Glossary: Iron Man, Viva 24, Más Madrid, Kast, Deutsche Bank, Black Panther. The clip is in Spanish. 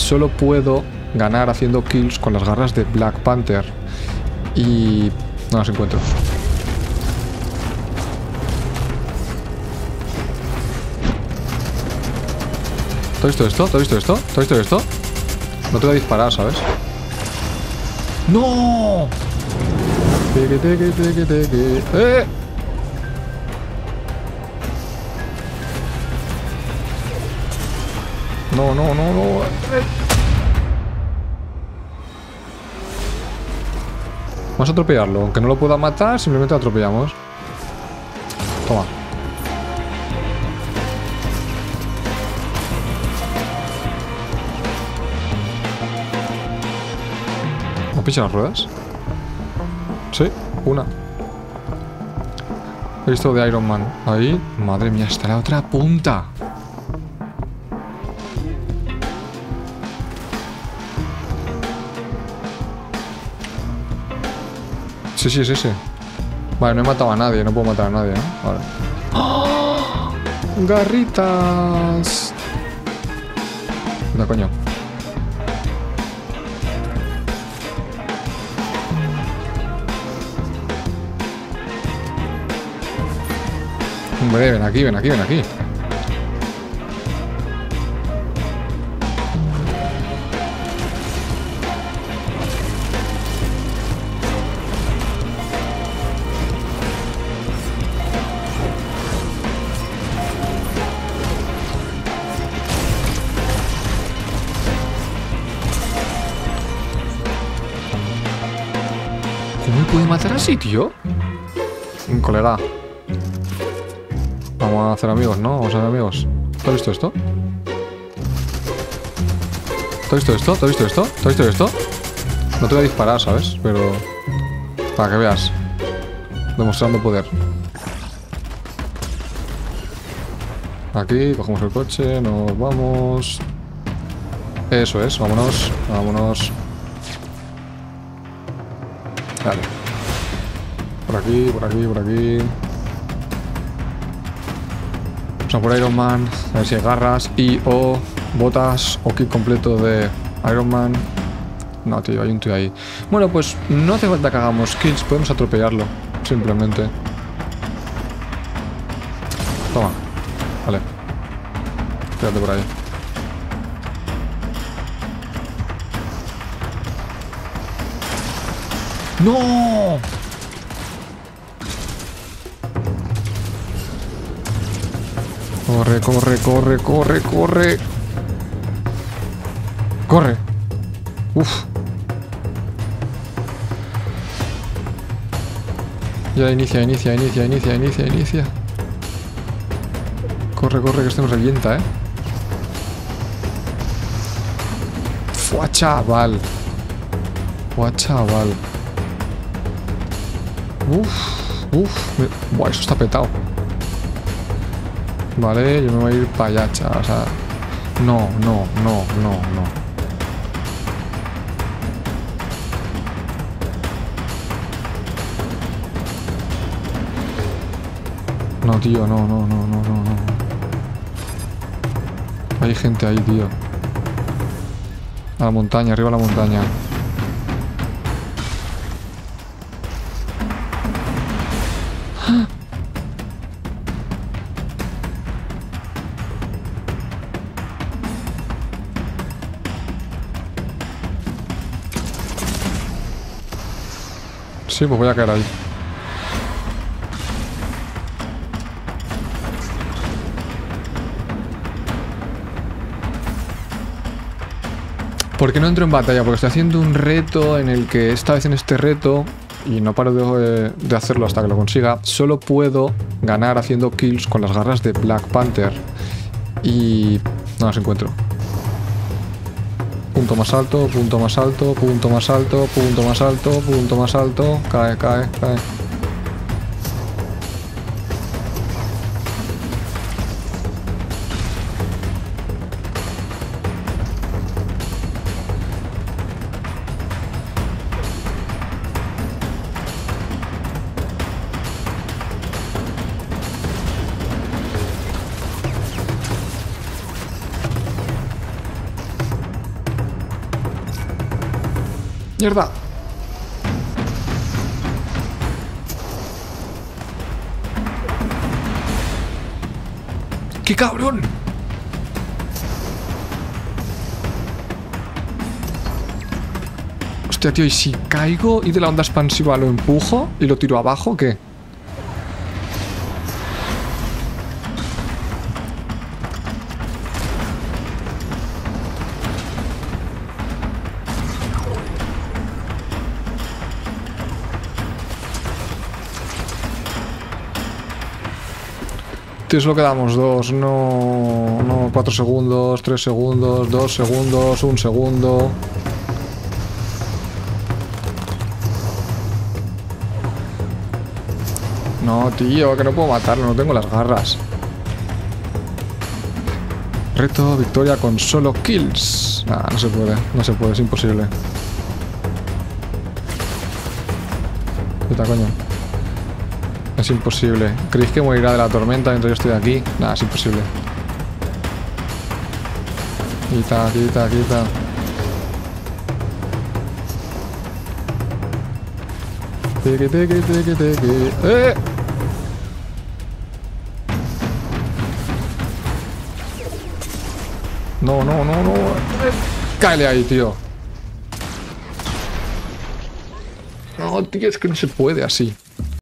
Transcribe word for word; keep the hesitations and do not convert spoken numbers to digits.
solo puedo ganar haciendo kills con las garras de Black Panther. Y no las encuentro. ¿Te has visto esto? ¿Te has visto esto? ¿Te has visto esto? No te voy a disparar, ¿sabes? ¡No! Teque, teque, teque, teque. ¡Eh! No, no, no, no. Vamos a atropellarlo. Aunque no lo pueda matar, simplemente lo atropellamos. Toma. ¿Hemos pinchado las ruedas? Sí, una. He visto de Iron Man. Ahí. Madre mía, está la otra punta. Sí, sí, sí, sí. Vale, no he matado a nadie, no puedo matar a nadie, ¿eh? Vale. ¡Oh! ¡Garritas! Anda, coño. Hombre, ven aquí, ven aquí, ven aquí. ¿Puede matar así, tío? Un colega. Vamos a hacer amigos, ¿no? Vamos a hacer amigos. ¿Te has visto esto? ¿Te has visto esto? ¿Te has visto esto? ¿Te has visto esto? No te voy a disparar, ¿sabes? Pero... para que veas. Demostrando poder. Aquí, cogemos el coche, nos vamos... Eso es, vámonos, vámonos... Vale. Por aquí, por aquí, por aquí. Vamos a por Iron Man. A ver si hay garras y o botas o kit completo de Iron Man. No, tío, hay un tío ahí. Bueno, pues no hace falta que hagamos kills. Podemos atropellarlo, simplemente. Toma. Vale. Quédate por ahí. ¡No! Corre, corre, corre, corre, corre. Corre. Uf. Ya inicia, inicia, inicia, inicia, inicia, inicia. Corre, corre, que esto nos revienta, ¿eh? ¡Fua, chaval! ¡Fua, chaval! Uf, uf. Me... Buah, eso está petado. Vale, yo me voy a ir para allá, chaval. O sea, no, no, no, no, no. No, tío, no, no, no, no, no, no. Hay gente ahí, tío. A la montaña, arriba a la montaña. Sí, pues voy a caer ahí. ¿Por qué no entro en batalla? Porque estoy haciendo un reto en el que esta vez en este reto, y no paro de, de hacerlo hasta que lo consiga, solo puedo ganar haciendo kills con las garras de Black Panther. Y no las encuentro. Punto más alto, punto más alto, punto más alto, punto más alto, punto más alto. Cae, cae, cae. Mierda. ¡Qué cabrón! Hostia, tío, y si caigo y de la onda expansiva lo empujo y lo tiro abajo, ¿qué? Tío, solo quedamos dos, no, no, cuatro segundos, tres segundos, dos segundos, un segundo. No, tío, que no puedo matarlo, no tengo las garras. Reto, victoria con solo kills. Ah, no se puede, no se puede, es imposible. Puta coño. Es imposible. ¿Creéis que morirá de la tormenta mientras yo estoy aquí? Nada, es imposible. Quita, quita, quita. Teque, teque, teque, teque. ¡Eh! No, no, no, no. Cáele ahí, tío. No, tío, es que no se puede así.